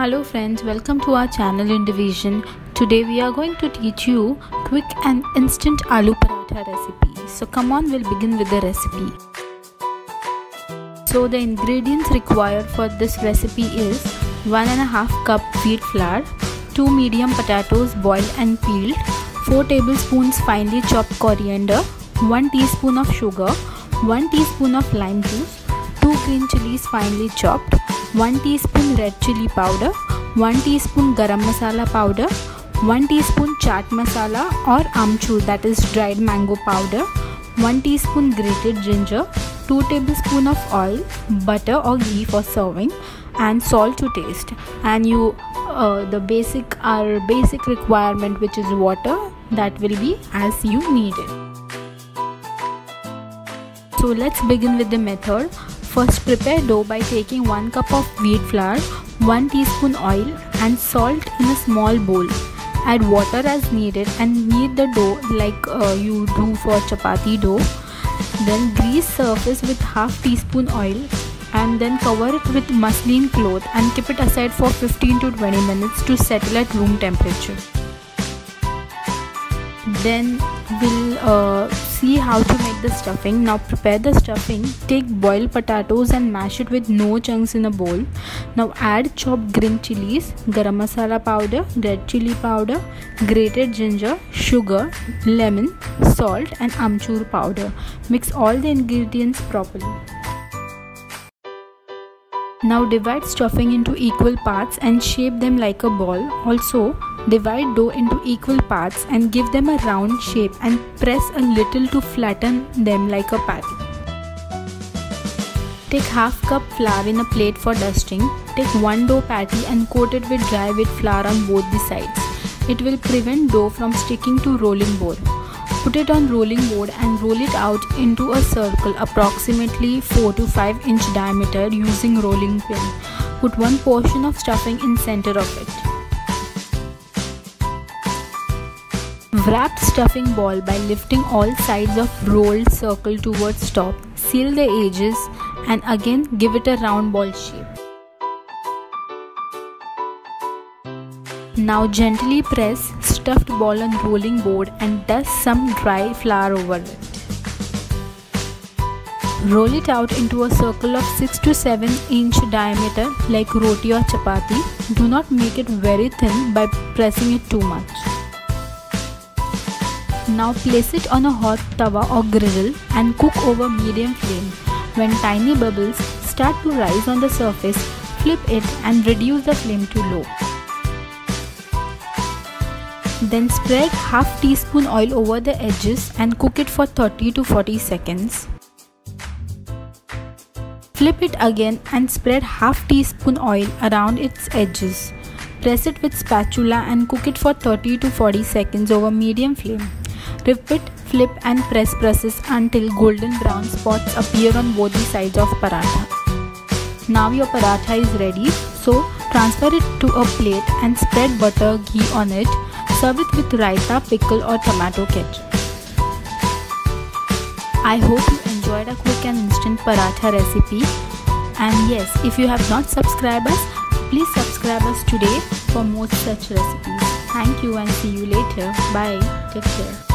Hello friends, welcome to our channel Indivision. Today we are going to teach you quick and instant aloo paratha recipe. So come on, we'll begin with the recipe. So the ingredients required for this recipe is 1.5 cup wheat flour, 2 medium potatoes boiled and peeled, 4 tablespoons finely chopped coriander, 1 teaspoon of sugar, 1 teaspoon of lime juice, 2 green chilies finely chopped, 1 teaspoon red chili powder, 1 teaspoon garam masala powder, 1 teaspoon chaat masala or amchur, that is dried mango powder, 1 teaspoon grated ginger, 2 tablespoon of oil, butter or ghee for serving, and salt to taste. And our basic requirement, which is water, that will be as you need it. So let's begin with the method. First, prepare dough by taking 1 cup of wheat flour, 1 teaspoon oil and salt in a small bowl. Add water as needed and knead the dough like you do for chapati dough. Then grease surface with half teaspoon oil and then cover it with muslin cloth and keep it aside for 15 to 20 minutes to settle at room temperature. Then we'll see how to make the stuffing. Now prepare the stuffing. Take boiled potatoes and mash it with no chunks in a bowl. Now add chopped green chilies, garam masala powder, red chili powder, grated ginger, sugar, lemon, salt and amchur powder. Mix all the ingredients properly. Now divide stuffing into equal parts and shape them like a ball. Also, divide dough into equal parts and give them a round shape and press a little to flatten them like a patty. Take half cup flour in a plate for dusting. Take one dough patty and coat it with dry wheat flour on both the sides. It will prevent dough from sticking to rolling board. Put it on rolling board and roll it out into a circle approximately 4 to 5 inch diameter using rolling pin. Put one portion of stuffing in center of it. Wrap stuffing ball by lifting all sides of rolled circle towards top. Seal the edges and again give it a round ball shape. Now gently press stuffed ball on rolling board and dust some dry flour over it. Roll it out into a circle of 6 to 7 inch diameter like roti or chapati. Do not make it very thin by pressing it too much. Now place it on a hot tawa or griddle and cook over medium flame. When tiny bubbles start to rise on the surface, flip it and reduce the flame to low. Then spread half teaspoon oil over the edges and cook it for 30 to 40 seconds. Flip it again and spread half teaspoon oil around its edges. Press it with spatula and cook it for 30 to 40 seconds over medium flame. Repeat flip and press process until golden brown spots appear on both the sides of paratha. Now your paratha is ready, so transfer it to a plate and spread butter ghee on it. Serve it with raita, pickle or tomato ketchup. I hope you enjoyed a quick and instant paratha recipe. And yes, if you have not subscribed us, please subscribe us today for more such recipes. Thank you and see you later. Bye. Take care.